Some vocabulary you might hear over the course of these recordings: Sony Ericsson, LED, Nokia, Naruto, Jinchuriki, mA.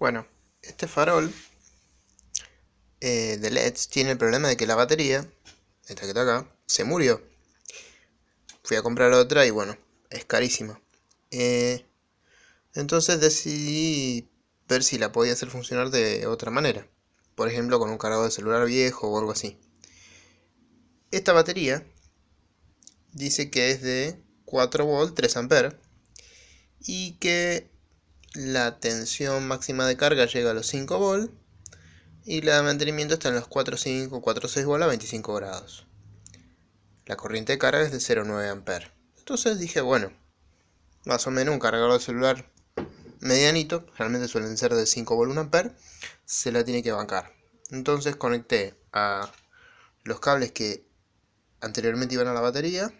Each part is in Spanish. Bueno, este farol de LEDs tiene el problema de que la batería, esta que está acá, se murió. Fui a comprar otra y bueno, es carísima. Entonces decidí ver si la podía hacer funcionar de otra manera. Por ejemplo, con un cargador de celular viejo o algo así. Esta batería dice que es de 4 volt 3 amperes y que la tensión máxima de carga llega a los 5 volt y la de mantenimiento está en los 4,5, 4,6 volt a 25 grados. La corriente de carga es de 0,9 amperes. Entonces dije, bueno, más o menos un cargador de celular medianito, realmente suelen ser de 5 volt 1 ampere, se la tiene que bancar. Entonces conecté a los cables que anteriormente iban a la batería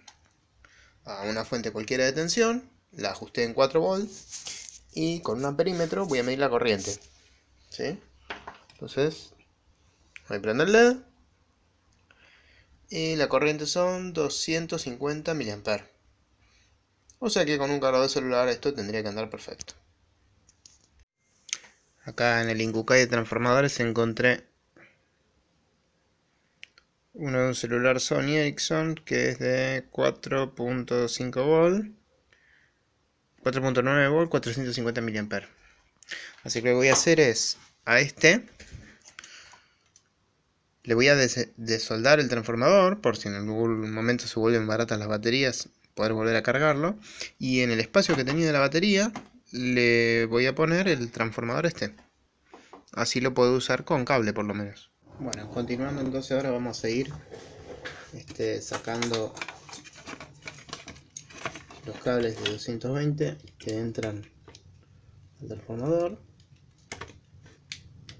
a una fuente cualquiera de tensión, la ajusté en 4 volts y con un amperímetro voy a medir la corriente, ¿sí? Entonces voy a prender el LED y la corriente son 250 mA, o sea que con un cargador celular esto tendría que andar perfecto. Acá en el Incucay de transformadores encontré uno de un celular Sony Ericsson que es de 4.5 volt, 4.9 volt, 450 mA. Así que lo que voy a hacer es, a este le voy a desoldar el transformador, por si en algún momento se vuelven baratas las baterías, poder volver a cargarlo. Y en el espacio que tenía de la batería le voy a poner el transformador este. Así lo puedo usar con cable por lo menos. Bueno, continuando entonces, ahora vamos a seguir sacando los cables de 220 que entran al transformador.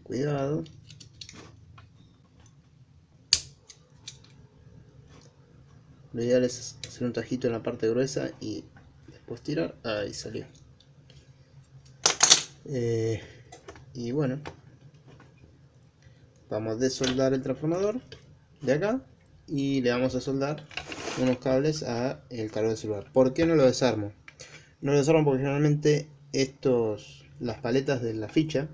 Cuidado. Lo ideal es hacer un tajito en la parte gruesa y después tirar. Ahí salió. Y bueno, vamos a desoldar el transformador de acá y le vamos a soldar unos cables a el cargador celular. ¿Por qué no lo desarmo? No lo desarmo porque generalmente las paletas de la ficha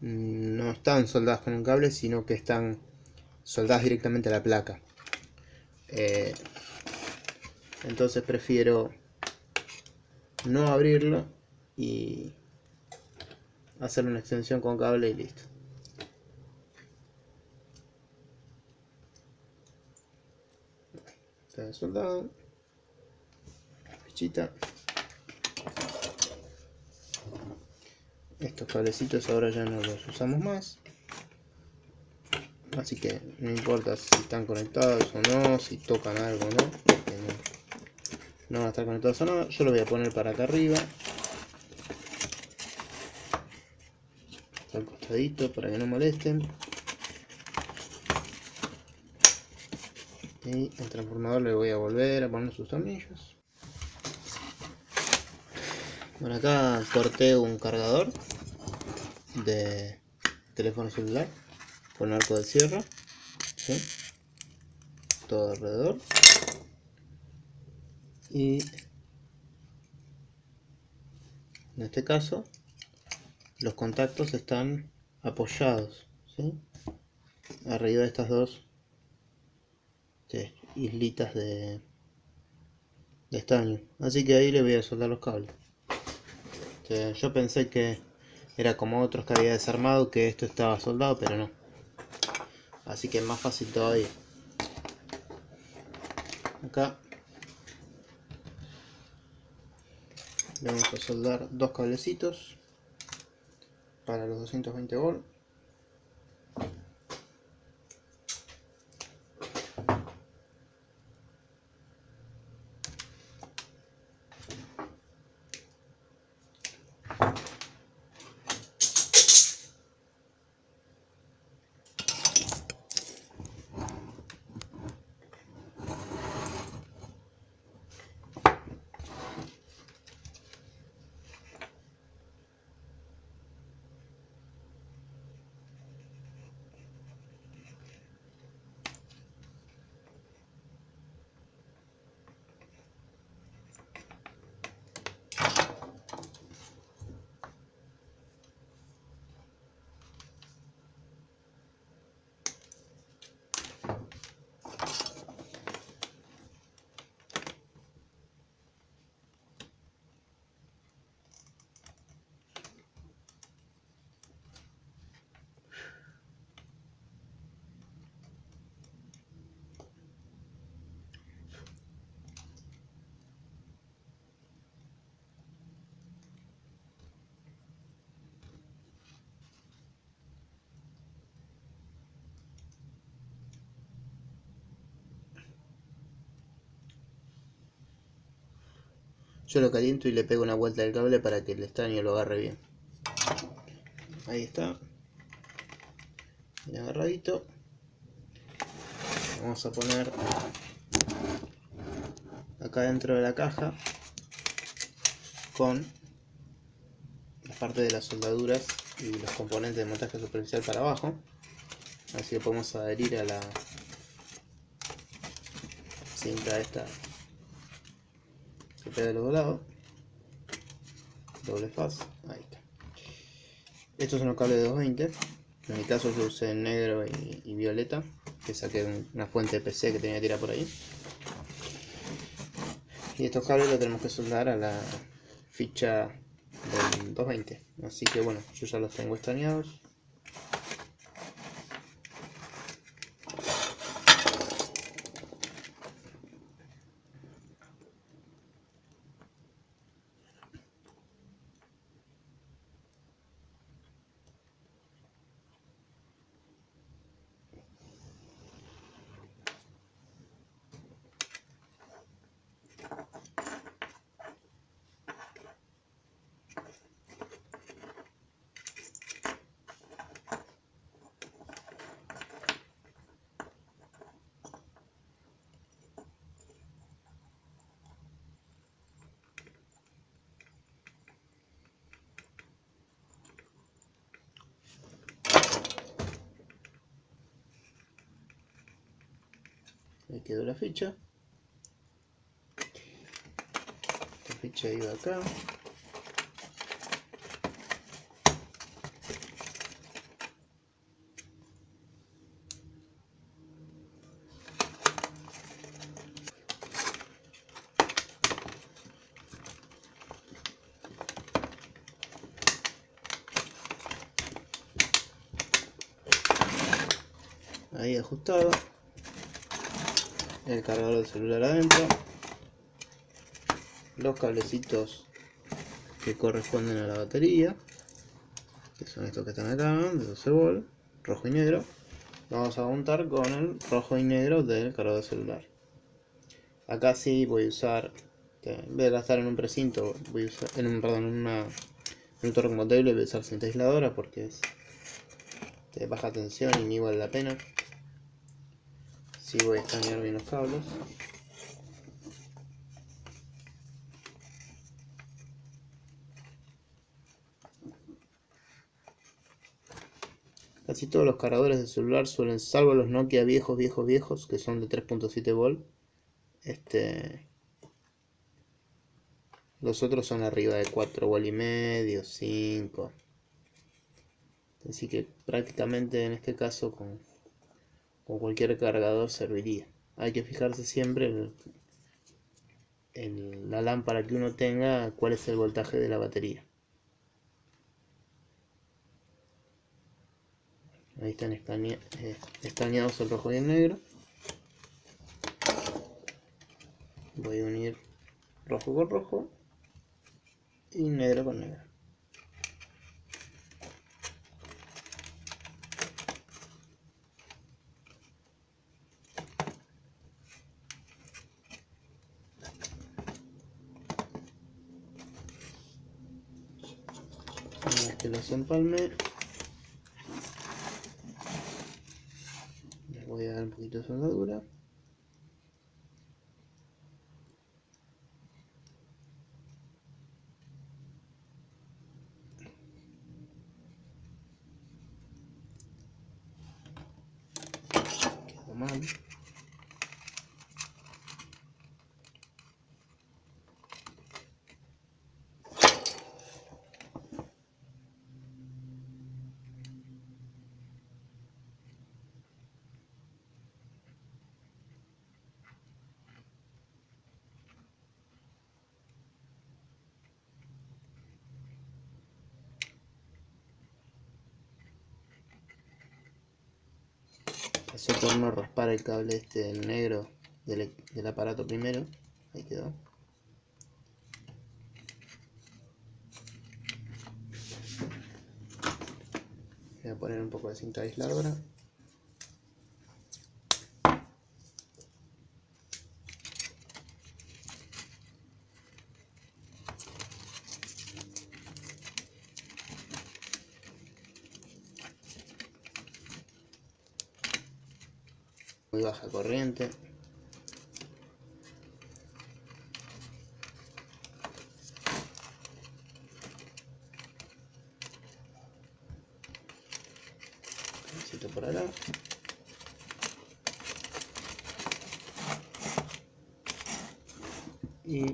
no están soldadas con un cable, sino que están soldadas directamente a la placa. Entonces prefiero no abrirlo y hacer una extensión con cable y listo. Está soldado. Fichita. Estos cablecitos ahora ya no los usamos más, así que no importa si están conectados o no, si tocan algo o no, porque no van a estar conectados o no. Yo lo voy a poner para acá arriba, al costadito, para que no molesten, y el transformador le voy a volver a poner sus tornillos. Bueno, acá corté un cargador de teléfono celular con arco de cierre, ¿sí? Todo alrededor, y en este caso los contactos están apoyados, ¿sí? Arriba de estas dos islitas de estaño. Así que ahí le voy a soldar los cables. ¿Sí? Yo pensé que era como otros que había desarmado, que esto estaba soldado, pero no. Así que es más fácil todavía. Acá le vamos a soldar dos cablecitos para los 220 volt. Yo lo caliento y le pego una vuelta al cable para que el estaño lo agarre bien. Ahí está. Bien agarradito. Vamos a poner acá dentro de la caja con la parte de las soldaduras y los componentes de montaje superficial para abajo. Así que podemos adherir a la cinta esta que pega de los dos lados. Doble faz. Ahí está. Estos son los cables de 220. En mi caso yo usé negro y violeta, que saqué una fuente de PC que tenía tirada por ahí. Y estos cables los tenemos que soldar a la ficha del 220. Así que bueno, yo ya los tengo estañados. Ahí quedó la ficha. Esta ficha iba acá. Ahí ajustado. El cargador del celular adentro, los cablecitos que corresponden a la batería, que son estos que están acá, de 12 volt, rojo y negro. Vamos a juntar con el rojo y negro del cargador del celular. Acá sí voy a usar, en vez de gastar en un precinto, voy a usar en un torno compatible, voy a usar cinta aisladora porque es de baja tensión y ni vale la pena. Y voy a estañar bien los cables. Casi todos los cargadores de celular suelen, salvo los Nokia viejos, que son de 3.7 volt. Los otros son arriba de 4 volt y medio, 5. Así que prácticamente en este caso con cualquier cargador serviría. Hay que fijarse siempre en la lámpara que uno tenga, cuál es el voltaje de la batería. Ahí están estañados el rojo y el negro. Voy a unir rojo con rojo y negro con negro. Que los empalme, les voy a dar un poquito de soldadura. Quedó mal. Pasé por no raspar el cable este negro del aparato primero. Ahí quedó. Voy a poner un poco de cinta aisladora. muy baja corriente. Necesito por acá. Y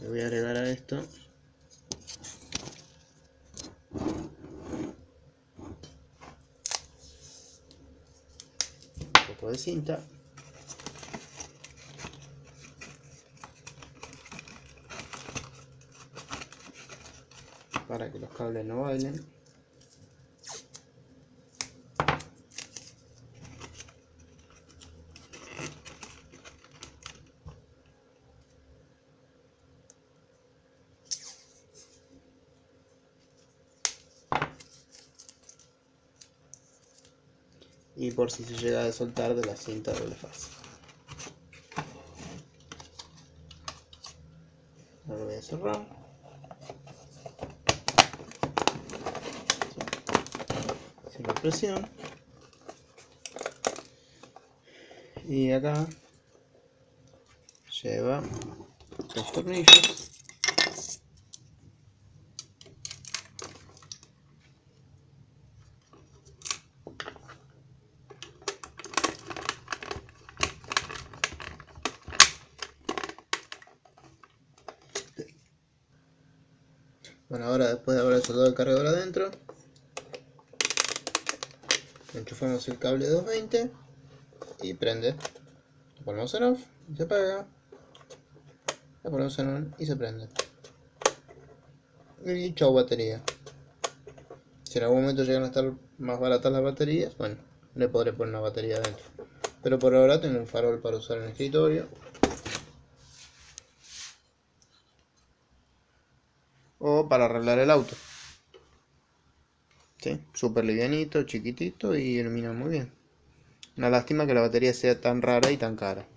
le voy a agregar a esto un poco de cinta. Para que los cables no bailen. Y por si se llega a soltar de la cinta doble fase, ahora lo voy a cerrar. Sin la presión. Y acá lleva dos tornillos. Bueno, ahora después de haber soldado el cargador adentro, enchufamos el cable 220 y prende. Lo ponemos en off y se apaga. Lo ponemos en on y se prende. Y chau batería. Si en algún momento llegan a estar más baratas las baterías, bueno, le podré poner una batería adentro. Pero por ahora tengo un farol para usar en el escritorio. O para arreglar el auto. ¿Sí? Súper livianito, chiquitito y ilumina muy bien. Una lástima que la batería sea tan rara y tan cara.